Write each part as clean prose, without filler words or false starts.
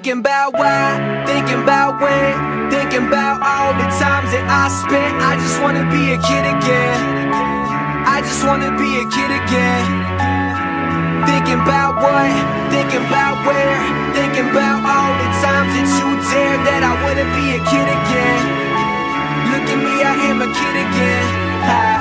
Thinking about why, thinking about when, thinking about all the times that I spent. I just wanna be a kid again. I just wanna be a kid again. Thinking about what, thinking about where, thinking about all the times that you dared. That I wanna be a kid again. Look at me, I am a kid again.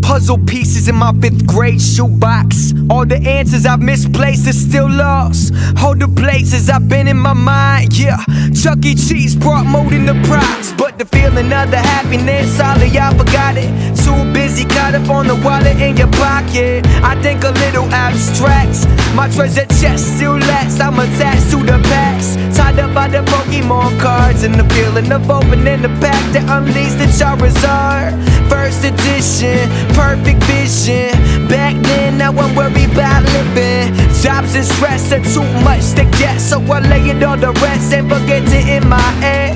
Puzzle pieces in my 5th grade shoebox. All the answers I've misplaced are still lost. Hold the places I've been in my mind, yeah. Chuck E. Cheese brought more than the prize, but the feeling of the happiness, sorry I forgot it. Too busy caught up on the wallet in your pocket. I think a little abstracts. My treasure chest still lacks. I'm attached to the past, tied up by the Pokemon cards, and the feeling of opening the pack that unleashed the Charizard. 1st edition, perfect vision. Back then, now I'm worried about living. Jobs and stress are too much to get, so I lay it on the rest and forget it in my head.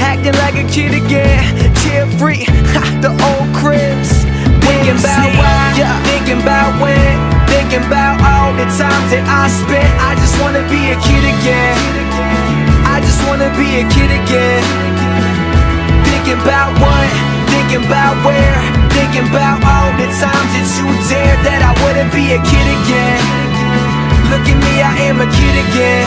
Acting like a kid again, carefree, the old cribs. Thinking about why, yeah. Thinking about when, thinking about all the times that I spent. I just wanna be a kid again. I just wanna be a kid again. Thinking about what, thinking about where, thinking about all the times that you dared. That I wanna be a kid again. Look at me, I am a kid again.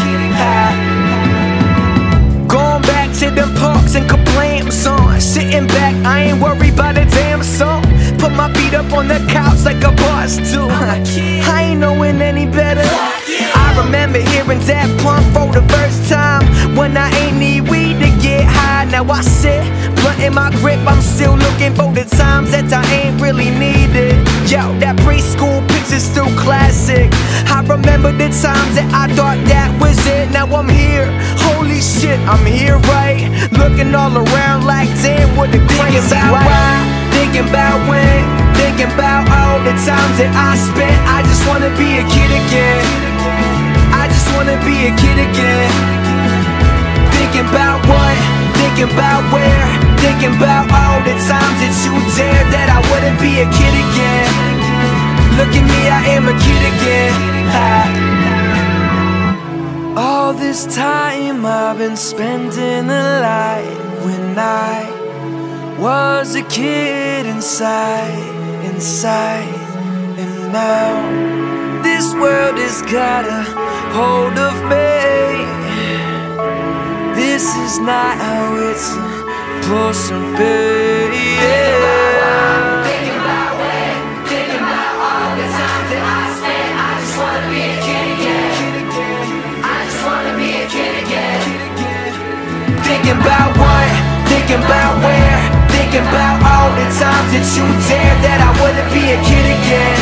Going back to them parks and complain, son. Sitting back, I ain't worried about a damn song. Put my feet up on the couch like a boss do. I ain't knowing any better. I remember hearing that pump for the first time, when I ain't need weed to get high. Now I sit blunt in my grip, I'm still looking for the times that I ain't really needed. Yo, that preschool picture's still classic. I remember the times that I thought that was it. Now I'm here, holy shit, I'm here right. Looking all around like damn, what a crazy life. Thinking about when, thinking about all the times that I spent. I just wanna be a kid again. I just wanna be a kid again. Thinking about what, thinking about where, thinking about all the times that you dared. That I wanna be a kid again. Look at me, I am a kid again. All this time I've been spending a light when I was a kid inside, and now this world has got a hold of me. This is not how it's supposed to be. Thinking about when, thinking about all the times that I spent. I just wanna be a kid again. I just wanna be a kid again. Thinking about what, thinking about where, thinking about all the times that you dared. That I wanna be a kid again.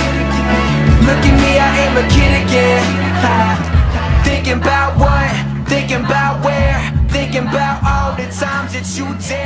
Look at me, I am a kid again. Thinking about what, thinking about where, thinking about all the times that you dared.